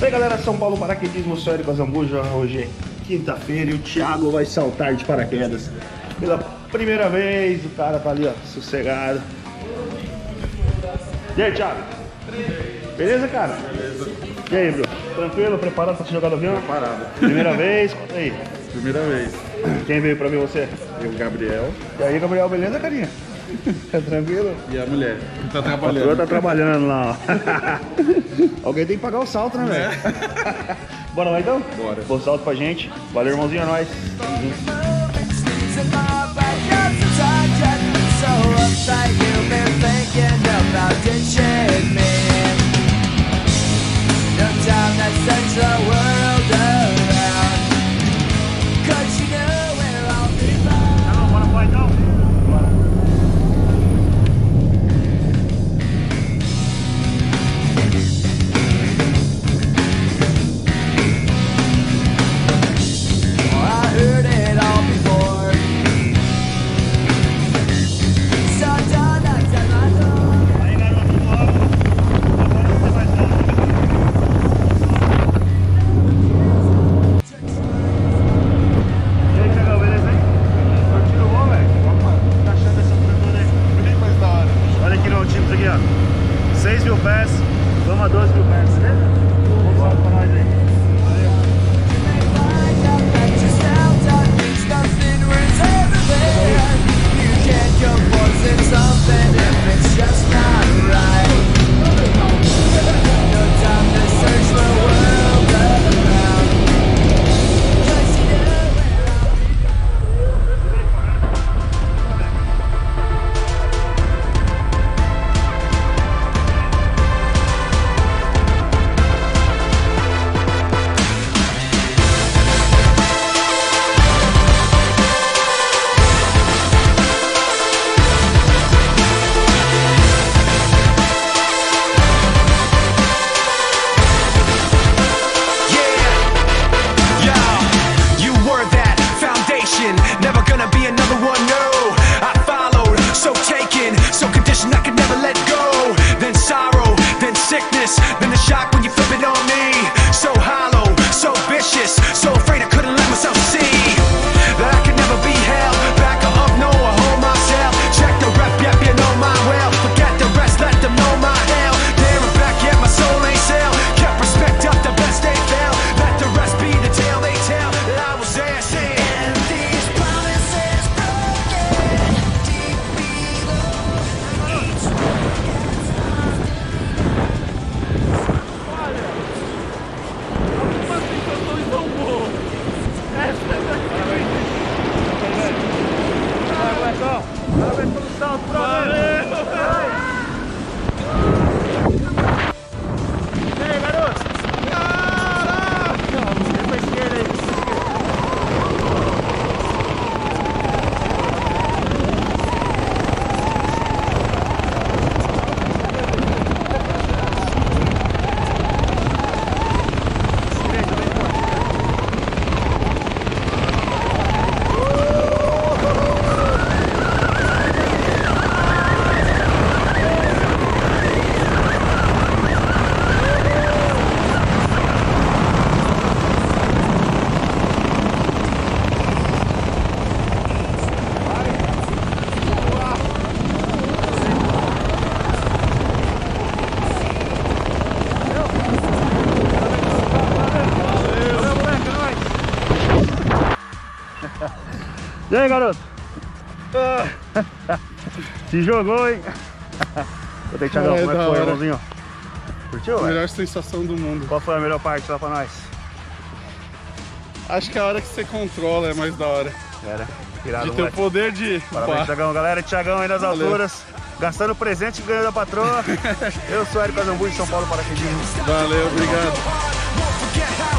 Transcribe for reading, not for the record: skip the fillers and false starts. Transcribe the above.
E aí galera, São Paulo Paraquedismo, sou Érico Azambuja. Hoje é quinta-feira e o Thiago vai saltar de paraquedas pela primeira vez. O cara tá ali, ó, sossegado. E aí, Thiago? Beleza, cara? Beleza. E aí, bro? Tranquilo? Preparado pra se jogar no avião? Preparado. Primeira vez? Conta aí. Primeira vez. Quem veio pra mim, você? Eu, Gabriel. E aí, Gabriel, beleza, carinha? Tá tranquilo? E a mulher? Que tá trabalhando. A patroa tá trabalhando lá, ó. Alguém tem que pagar o salto, né, velho? Bora lá, então? Bora. Bom salto pra gente. Valeu, irmãozinho, é nóis. Vamos a 12.000 pés, né? Vamos lá pra nós aí. Never gonna be another one, no. I followed, so taken, so conditioned I could never let go. Then sorrow, then sickness, then the shock when you flip it on me. So hollow, so vicious, so afraid I couldn't let myself see that I could never be held back or up, no, I hold myself. Check the rep, yep, you know my well. Forget the rest, let them know my hell. There and back, yet my soul ain't sell. Kept respect up the best they fell. Let the rest be the tale they tell that I was there, saying E aí, garoto? Se jogou, hein? Vou ter que te agarrar. Como é que foi, irmãozinho? Curtiu? Melhor sensação do mundo. Qual foi a melhor parte lá pra nós? Acho que a hora que você controla é mais da hora. Era. Irado, de ter o poder de... Parabéns, Thiagão. Galera, Thiagão aí nas alturas. Gastando presente e ganhando da patroa. Eu sou Érico Azambuja, de São Paulo Paraquedismo. Valeu, obrigado.